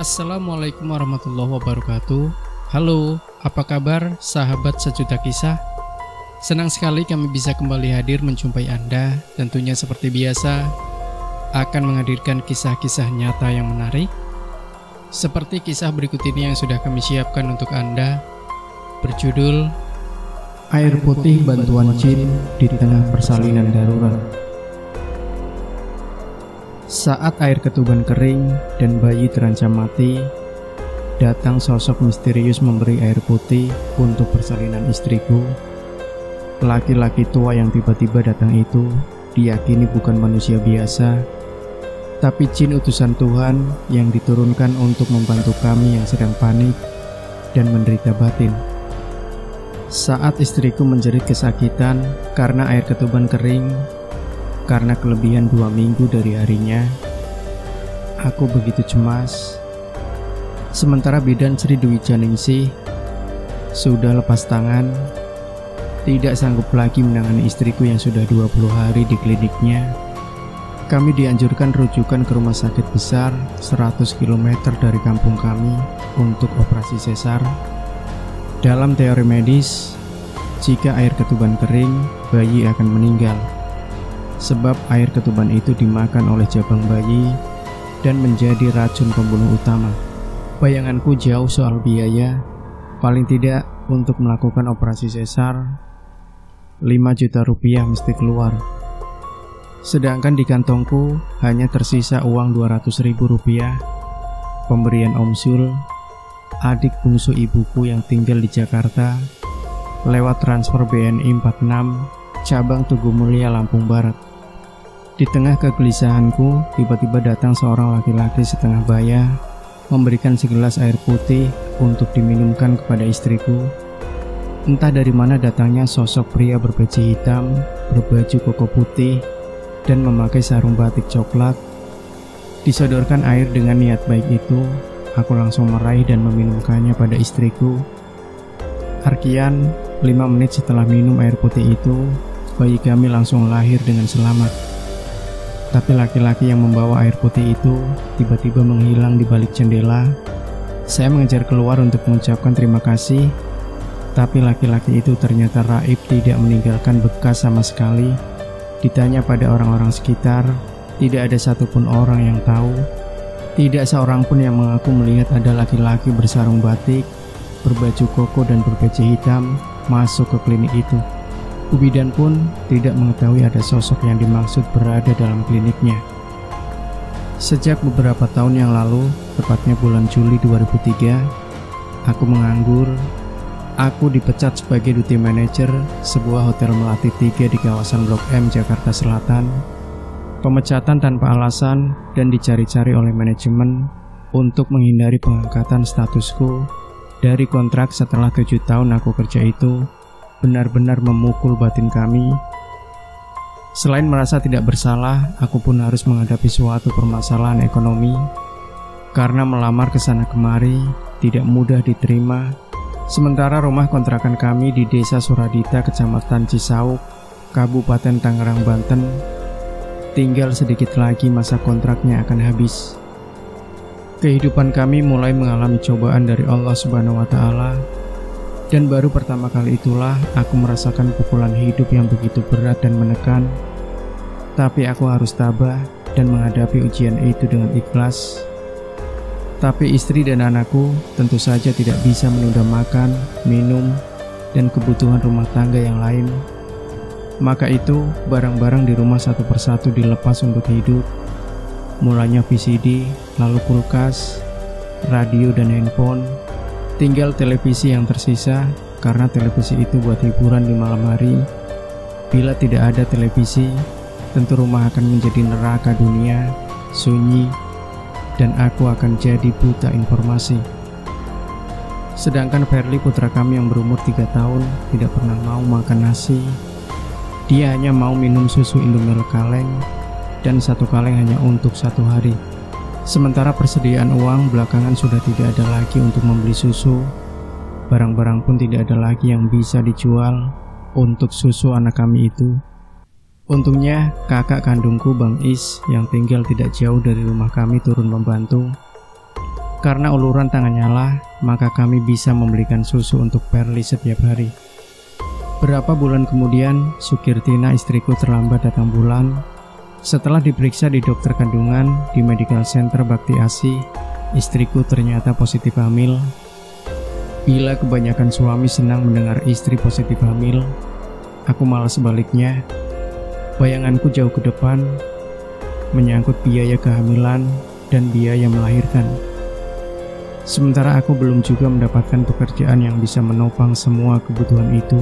Assalamualaikum warahmatullahi wabarakatuh. Halo, apa kabar sahabat Sejuta Kisah? Senang sekali kami bisa kembali hadir menjumpai Anda. Tentunya seperti biasa akan menghadirkan kisah-kisah nyata yang menarik, seperti kisah berikut ini yang sudah kami siapkan untuk Anda, berjudul Air Putih Bantuan Jin di Tengah Persalinan Darurat. Saat air ketuban kering dan bayi terancam mati, datang sosok misterius memberi air putih untuk persalinan istriku. Laki-laki tua yang tiba-tiba datang itu diyakini bukan manusia biasa, tapi jin utusan Tuhan yang diturunkan untuk membantu kami yang sedang panik dan menderita batin. Saat istriku menjerit kesakitan karena air ketuban kering, karena kelebihan 2 minggu dari harinya, aku begitu cemas. Sementara bidan Sri Dwi Janingsih sudah lepas tangan, tidak sanggup lagi menangani istriku yang sudah 20 hari di kliniknya. Kami dianjurkan rujukan ke rumah sakit besar 100 km dari kampung kami untuk operasi sesar. Dalam teori medis, jika air ketuban kering, bayi akan meninggal, sebab air ketuban itu dimakan oleh jabang bayi dan menjadi racun pembunuh utama. Bayanganku jauh soal biaya, paling tidak untuk melakukan operasi sesar 5 juta rupiah mesti keluar. Sedangkan di kantongku hanya tersisa uang 200.000 rupiah, pemberian Om Syul, adik bungsu ibuku yang tinggal di Jakarta, lewat transfer BNI 46 cabang Tugu Mulia Lampung Barat. Di tengah kegelisahanku, tiba-tiba datang seorang laki-laki setengah baya memberikan segelas air putih untuk diminumkan kepada istriku. Entah dari mana datangnya sosok pria berbaju hitam, berbaju koko putih, dan memakai sarung batik coklat. Disodorkan air dengan niat baik itu, aku langsung meraih dan meminumkannya pada istriku. Arkian, 5 menit setelah minum air putih itu, bayi kami langsung lahir dengan selamat. Tapi laki-laki yang membawa air putih itu tiba-tiba menghilang di balik jendela. Saya mengejar keluar untuk mengucapkan terima kasih, tapi laki-laki itu ternyata raib, tidak meninggalkan bekas sama sekali. Ditanya pada orang-orang sekitar, tidak ada satupun orang yang tahu. Tidak seorang pun yang mengaku melihat ada laki-laki bersarung batik, berbaju koko dan berbeci hitam masuk ke klinik itu. Bidan pun tidak mengetahui ada sosok yang dimaksud berada dalam kliniknya. Sejak beberapa tahun yang lalu, tepatnya bulan Juli 2003, aku menganggur. Aku dipecat sebagai duty manager sebuah hotel melati 3 di kawasan Blok M, Jakarta Selatan. Pemecatan tanpa alasan dan dicari-cari oleh manajemen untuk menghindari pengangkatan statusku dari kontrak setelah 7 tahun aku kerja itu benar-benar memukul batin kami. Selain merasa tidak bersalah, aku pun harus menghadapi suatu permasalahan ekonomi, karena melamar ke sana kemari tidak mudah diterima. Sementara rumah kontrakan kami di Desa Suradita, Kecamatan Cisauk, Kabupaten Tangerang, Banten, tinggal sedikit lagi masa kontraknya akan habis. Kehidupan kami mulai mengalami cobaan dari Allah Subhanahu wa Ta'ala, dan baru pertama kali itulah aku merasakan pukulan hidup yang begitu berat dan menekan. Tapi aku harus tabah dan menghadapi ujian itu dengan ikhlas. Tapi istri dan anakku tentu saja tidak bisa menunda makan, minum, dan kebutuhan rumah tangga yang lain. Maka itu, barang-barang di rumah satu persatu dilepas untuk hidup. Mulanya VCD, lalu kulkas, radio dan handphone. Tinggal televisi yang tersisa, karena televisi itu buat hiburan di malam hari. Bila tidak ada televisi, tentu rumah akan menjadi neraka dunia, sunyi, dan aku akan jadi buta informasi. Sedangkan Verly, putra kami yang berumur 3 tahun, tidak pernah mau makan nasi. Dia hanya mau minum susu Indomilk kaleng, dan satu kaleng hanya untuk 1 hari. Sementara persediaan uang belakangan sudah tidak ada lagi untuk membeli susu. Barang-barang pun tidak ada lagi yang bisa dijual untuk susu anak kami itu. Untungnya kakak kandungku Bang Is yang tinggal tidak jauh dari rumah kami turun membantu. Karena uluran tangannya lah, maka kami bisa membelikan susu untuk Perli setiap hari. Berapa bulan kemudian, Sukirtina istriku terlambat datang bulan. Setelah diperiksa di dokter kandungan di Medical Center Bakti Asih, istriku ternyata positif hamil. Bila kebanyakan suami senang mendengar istri positif hamil, aku malah sebaliknya. Bayanganku jauh ke depan, menyangkut biaya kehamilan dan biaya melahirkan. Sementara aku belum juga mendapatkan pekerjaan yang bisa menopang semua kebutuhan itu.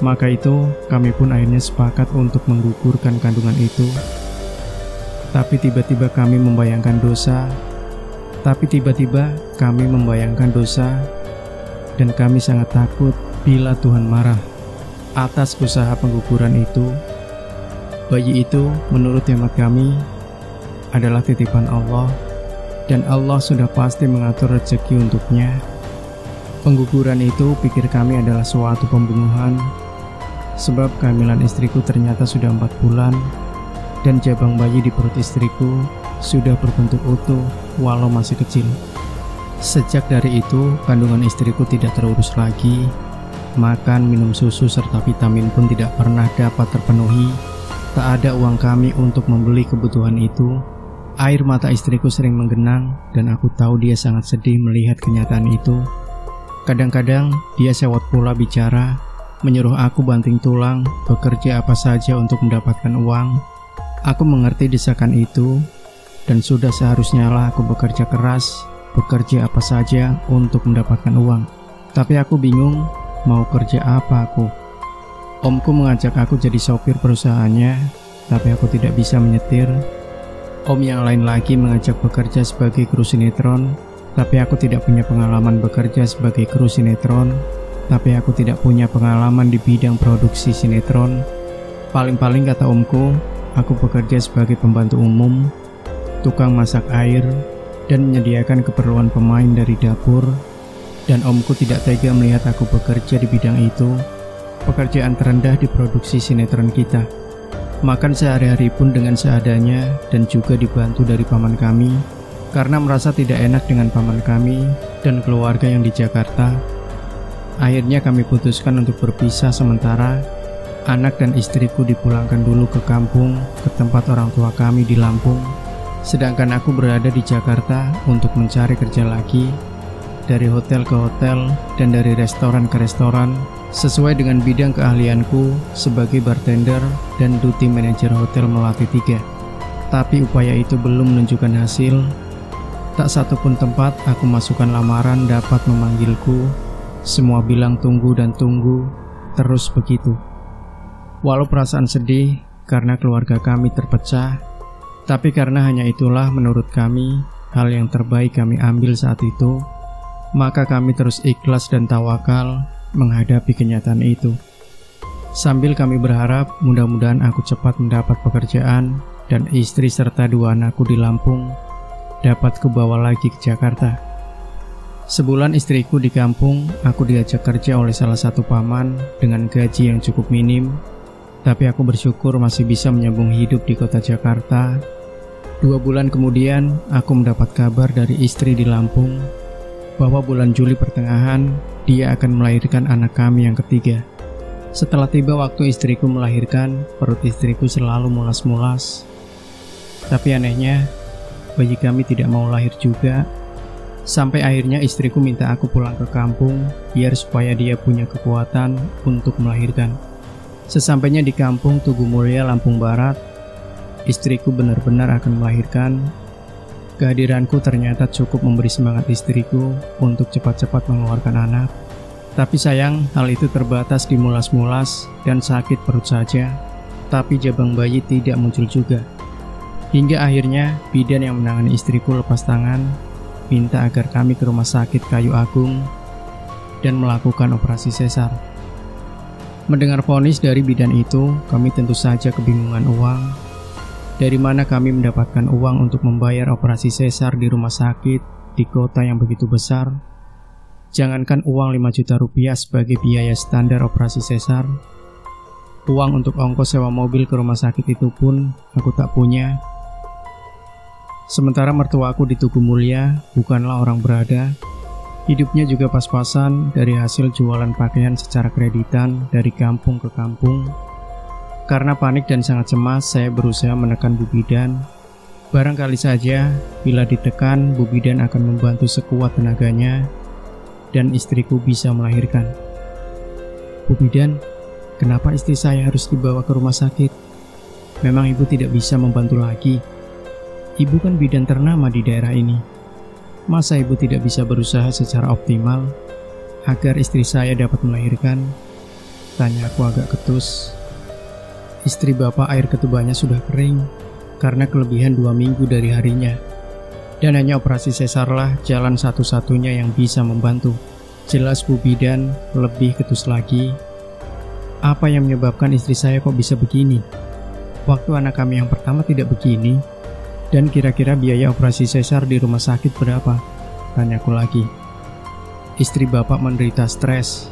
Maka itu, kami pun akhirnya sepakat untuk menggugurkan kandungan itu. Tapi tiba-tiba kami membayangkan dosa dan kami sangat takut bila Tuhan marah atas usaha pengguguran itu. Bayi itu, menurut hemat kami, adalah titipan Allah. Dan Allah sudah pasti mengatur rezeki untuknya. Pengguguran itu, pikir kami, adalah suatu pembunuhan, sebab kehamilan istriku ternyata sudah 4 bulan, dan jabang bayi di perut istriku sudah berbentuk utuh walau masih kecil. Sejak dari itu, kandungan istriku tidak terurus lagi. Makan, minum susu, serta vitamin pun tidak pernah dapat terpenuhi. Tak ada uang kami untuk membeli kebutuhan itu. Air mata istriku sering menggenang, dan aku tahu dia sangat sedih melihat kenyataan itu. Kadang-kadang dia sewot pula bicara, menyuruh aku banting tulang, bekerja apa saja untuk mendapatkan uang. Aku mengerti desakan itu, dan sudah seharusnya lah aku bekerja keras, bekerja apa saja untuk mendapatkan uang. Tapi aku bingung, mau kerja apa aku? Omku mengajak aku jadi sopir perusahaannya, tapi aku tidak bisa menyetir. Om yang lain lagi mengajak bekerja sebagai kru sinetron, tapi aku tidak punya pengalaman bekerja sebagai kru sinetron, tapi aku tidak punya pengalaman di bidang produksi sinetron. Paling-paling kata omku, aku bekerja sebagai pembantu umum, tukang masak air, dan menyediakan keperluan pemain dari dapur. Dan omku tidak tega melihat aku bekerja di bidang itu, pekerjaan terendah di produksi sinetron kita. Makan sehari-hari pun dengan seadanya, dan juga dibantu dari paman kami, karena merasa tidak enak dengan paman kami dan keluarga yang di Jakarta. Akhirnya kami putuskan untuk berpisah sementara. Anak dan istriku dipulangkan dulu ke kampung, ke tempat orang tua kami di Lampung, sedangkan aku berada di Jakarta untuk mencari kerja lagi, dari hotel ke hotel dan dari restoran ke restoran, sesuai dengan bidang keahlianku sebagai bartender dan duty manager hotel Melati 3. Tapi upaya itu belum menunjukkan hasil. Tak satu pun tempat aku masukkan lamaran dapat memanggilku. Semua bilang tunggu dan tunggu, terus begitu. Walau perasaan sedih karena keluarga kami terpecah, tapi karena hanya itulah menurut kami hal yang terbaik kami ambil saat itu, maka kami terus ikhlas dan tawakal menghadapi kenyataan itu. Sambil kami berharap mudah-mudahan aku cepat mendapat pekerjaan dan istri serta 2 anakku di Lampung dapat kebawa lagi ke Jakarta. Sebulan istriku di kampung, aku diajak kerja oleh salah satu paman dengan gaji yang cukup minim, tapi aku bersyukur masih bisa menyambung hidup di kota Jakarta. 2 bulan kemudian, aku mendapat kabar dari istri di Lampung bahwa bulan Juli pertengahan dia akan melahirkan anak kami yang ketiga. Setelah tiba waktu istriku melahirkan, perut istriku selalu mulas-mulas. Tapi anehnya, bayi kami tidak mau lahir juga. Sampai akhirnya istriku minta aku pulang ke kampung biar supaya dia punya kekuatan untuk melahirkan. Sesampainya di kampung Tugu Mulia, Lampung Barat, istriku benar-benar akan melahirkan. Kehadiranku ternyata cukup memberi semangat istriku untuk cepat-cepat mengeluarkan anak. Tapi sayang, hal itu terbatas di mulas-mulas dan sakit perut saja, tapi jabang bayi tidak muncul juga. Hingga akhirnya, bidan yang menangani istriku lepas tangan, minta agar kami ke rumah sakit Kayu Agung dan melakukan operasi sesar. Mendengar vonis dari bidan itu, kami tentu saja kebingungan uang. Dari mana kami mendapatkan uang untuk membayar operasi sesar di rumah sakit di kota yang begitu besar? Jangankan uang 5 juta rupiah sebagai biaya standar operasi sesar, uang untuk ongkos sewa mobil ke rumah sakit itu pun aku tak punya. Sementara mertuaku di Tugu Mulia bukanlah orang berada, hidupnya juga pas-pasan dari hasil jualan pakaian secara kreditan dari kampung ke kampung. Karena panik dan sangat cemas, saya berusaha menekan Bu Bidan. Barangkali saja, bila ditekan, Bu Bidan akan membantu sekuat tenaganya dan istriku bisa melahirkan. Bu Bidan, kenapa istri saya harus dibawa ke rumah sakit? Memang ibu tidak bisa membantu lagi? Ibu kan bidan ternama di daerah ini. Masa ibu tidak bisa berusaha secara optimal agar istri saya dapat melahirkan? Tanya aku agak ketus. Istri bapak air ketubanya sudah kering karena kelebihan 2 minggu dari harinya, dan hanya operasi sesarlah jalan satu-satunya yang bisa membantu. Jelas Bu Bidan lebih ketus lagi. Apa yang menyebabkan istri saya kok bisa begini? Waktu anak kami yang pertama tidak begini. Dan kira-kira biaya operasi sesar di rumah sakit berapa? Tanyaku lagi. Istri bapak menderita stres,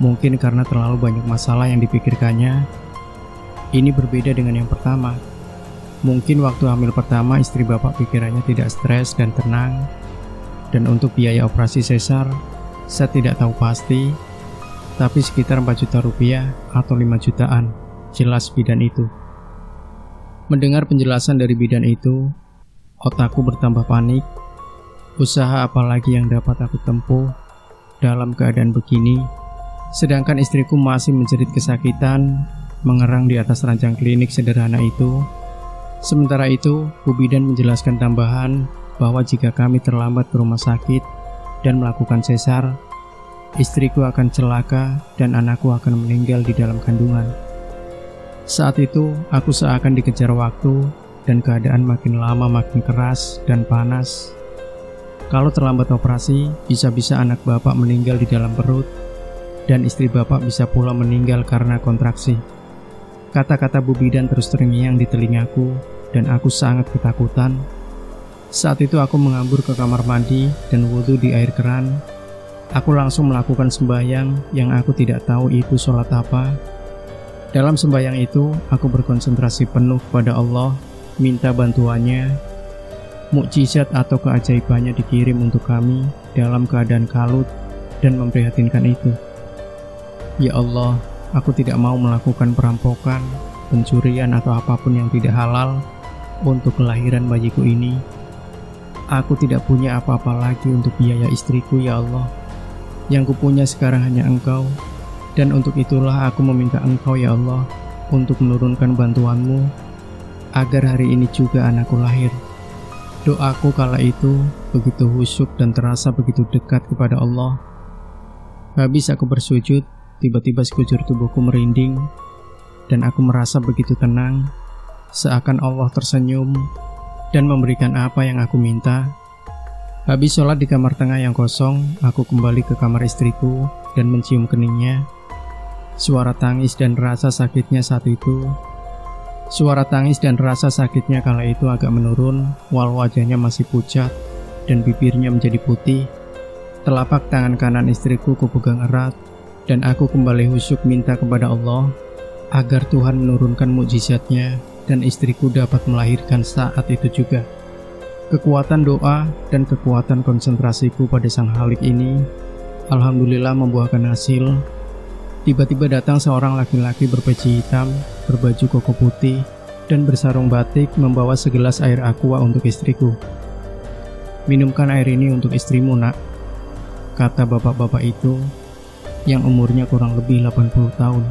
mungkin karena terlalu banyak masalah yang dipikirkannya. Ini berbeda dengan yang pertama. Mungkin waktu hamil pertama istri bapak pikirannya tidak stres dan tenang. Dan untuk biaya operasi sesar, saya tidak tahu pasti, tapi sekitar 4 juta rupiah atau 5 jutaan, jelas bidan itu. Mendengar penjelasan dari bidan itu, otakku bertambah panik. Usaha apa lagi yang dapat aku tempuh dalam keadaan begini? Sedangkan istriku masih menjerit kesakitan, mengerang di atas ranjang klinik sederhana itu. Sementara itu, Bu Bidan menjelaskan tambahan bahwa jika kami terlambat ke rumah sakit dan melakukan sesar, istriku akan celaka dan anakku akan meninggal di dalam kandungan. Saat itu, aku seakan dikejar waktu dan keadaan makin lama makin keras dan panas. Kalau terlambat operasi, bisa-bisa anak bapak meninggal di dalam perut dan istri bapak bisa pula meninggal karena kontraksi. Kata-kata Bu Bidan terus terngiang di telingaku dan aku sangat ketakutan. Saat itu aku mengambur ke kamar mandi dan wudhu di air keran. Aku langsung melakukan sembahyang yang aku tidak tahu itu sholat apa. Dalam sembahyang itu, aku berkonsentrasi penuh kepada Allah, minta bantuannya. Mukjizat atau keajaibannya dikirim untuk kami dalam keadaan kalut dan memprihatinkan itu. Ya Allah, aku tidak mau melakukan perampokan, pencurian atau apapun yang tidak halal untuk kelahiran bayiku ini. Aku tidak punya apa-apa lagi untuk biaya istriku, ya Allah. Yang kupunya sekarang hanya Engkau, dan untuk itulah aku meminta Engkau, ya Allah, untuk menurunkan bantuanmu agar hari ini juga anakku lahir. Doaku kala itu begitu khusyuk dan terasa begitu dekat kepada Allah. Habis aku bersujud, tiba-tiba sekujur tubuhku merinding dan aku merasa begitu tenang, seakan Allah tersenyum dan memberikan apa yang aku minta. Habis sholat di kamar tengah yang kosong, aku kembali ke kamar istriku dan mencium keningnya. Suara tangis dan rasa sakitnya kala itu agak menurun, walau wajahnya masih pucat dan bibirnya menjadi putih. Telapak tangan kanan istriku kupegang erat, dan aku kembali khusyuk minta kepada Allah agar Tuhan menurunkan mukjizatnya dan istriku dapat melahirkan saat itu juga. Kekuatan doa dan kekuatan konsentrasiku pada Sang Khalik ini alhamdulillah membuahkan hasil. Tiba-tiba datang seorang laki-laki berpeci hitam, berbaju koko putih dan bersarung batik, membawa segelas air aqua untuk istriku. "Minumkan air ini untuk istrimu, nak," kata bapak-bapak itu yang umurnya kurang lebih 80 tahun.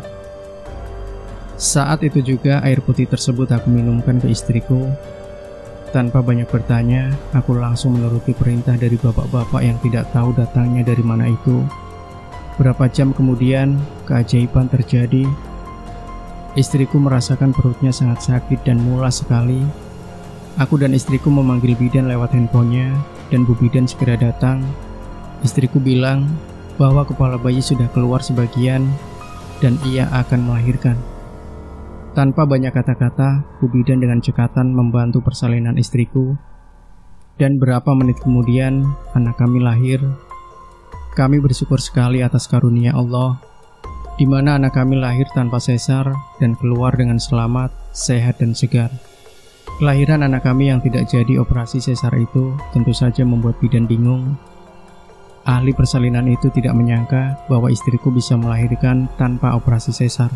Saat itu juga air putih tersebut aku minumkan ke istriku. Tanpa banyak bertanya, aku langsung menuruti perintah dari bapak-bapak yang tidak tahu datangnya dari mana itu. Berapa jam kemudian, keajaiban terjadi. Istriku merasakan perutnya sangat sakit dan mulas sekali. Aku dan istriku memanggil bidan lewat handphonenya dan Bu Bidan segera datang. Istriku bilang bahwa kepala bayi sudah keluar sebagian dan ia akan melahirkan. Tanpa banyak kata-kata, Bu Bidan dengan cekatan membantu persalinan istriku, dan berapa menit kemudian anak kami lahir. Kami bersyukur sekali atas karunia Allah, di mana anak kami lahir tanpa sesar dan keluar dengan selamat, sehat dan segar. Kelahiran anak kami yang tidak jadi operasi sesar itu tentu saja membuat bidan bingung. Ahli persalinan itu tidak menyangka bahwa istriku bisa melahirkan tanpa operasi sesar.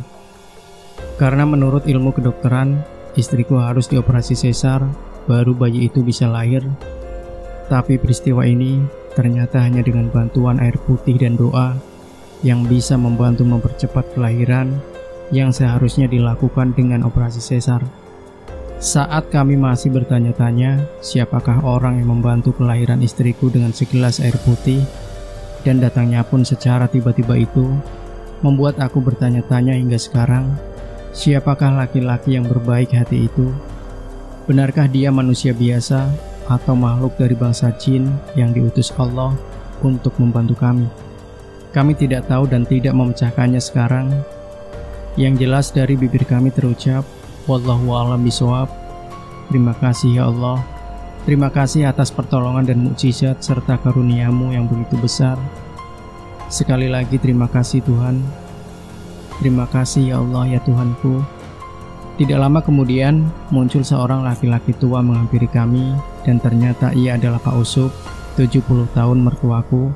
Karena menurut ilmu kedokteran, istriku harus dioperasi sesar baru bayi itu bisa lahir. Tapi peristiwa ini ternyata hanya dengan bantuan air putih dan doa yang bisa membantu mempercepat kelahiran yang seharusnya dilakukan dengan operasi sesar. Saat kami masih bertanya-tanya siapakah orang yang membantu kelahiran istriku dengan segelas air putih, dan datangnya pun secara tiba-tiba itu, membuat aku bertanya-tanya hingga sekarang, siapakah laki-laki yang berbaik hati itu? Benarkah dia manusia biasa atau makhluk dari bangsa jin yang diutus Allah untuk membantu kami? Kami tidak tahu dan tidak memecahkannya sekarang. Yang jelas dari bibir kami terucap, wallahu a'lam bishawab. Terima kasih ya Allah. Terima kasih atas pertolongan dan mukjizat serta karuniamu yang begitu besar. Sekali lagi terima kasih Tuhan. Terima kasih ya Allah ya Tuhanku. Tidak lama kemudian muncul seorang laki-laki tua menghampiri kami dan ternyata ia adalah Pak Usup, 70 tahun mertuaku,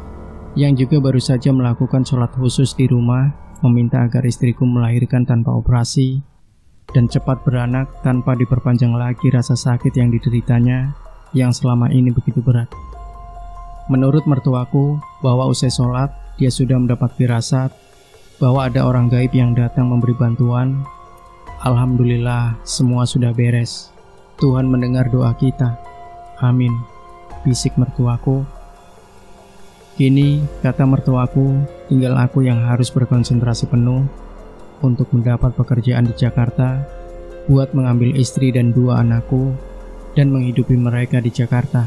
yang juga baru saja melakukan sholat khusus di rumah meminta agar istriku melahirkan tanpa operasi dan cepat beranak tanpa diperpanjang lagi rasa sakit yang dideritanya yang selama ini begitu berat. Menurut mertuaku, bahwa usai sholat dia sudah mendapat firasat bahwa ada orang gaib yang datang memberi bantuan. Alhamdulillah semua sudah beres. Tuhan mendengar doa kita. Amin, bisik mertuaku. Kini, kata mertuaku, tinggal aku yang harus berkonsentrasi penuh untuk mendapat pekerjaan di Jakarta, buat mengambil istri dan dua anakku, dan menghidupi mereka di Jakarta.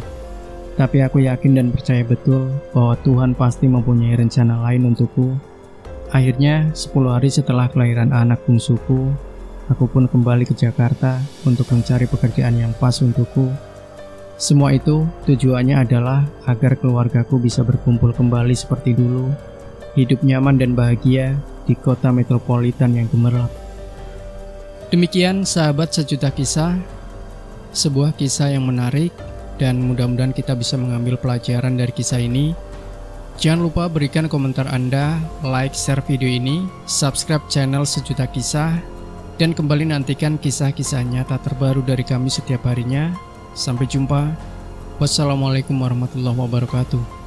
Tapi aku yakin dan percaya betul bahwa Tuhan pasti mempunyai rencana lain untukku. Akhirnya, 10 hari setelah kelahiran anak bungsuku, aku pun kembali ke Jakarta untuk mencari pekerjaan yang pas untukku. Semua itu tujuannya adalah agar keluargaku bisa berkumpul kembali seperti dulu, hidup nyaman dan bahagia di kota metropolitan yang gemerlap. Demikian sahabat Sejuta Kisah, sebuah kisah yang menarik dan mudah-mudahan kita bisa mengambil pelajaran dari kisah ini. Jangan lupa berikan komentar Anda, like, share video ini, subscribe channel Sejuta Kisah, dan kembali nantikan kisah-kisah nyata terbaru dari kami setiap harinya. Sampai jumpa. Wassalamualaikum warahmatullahi wabarakatuh.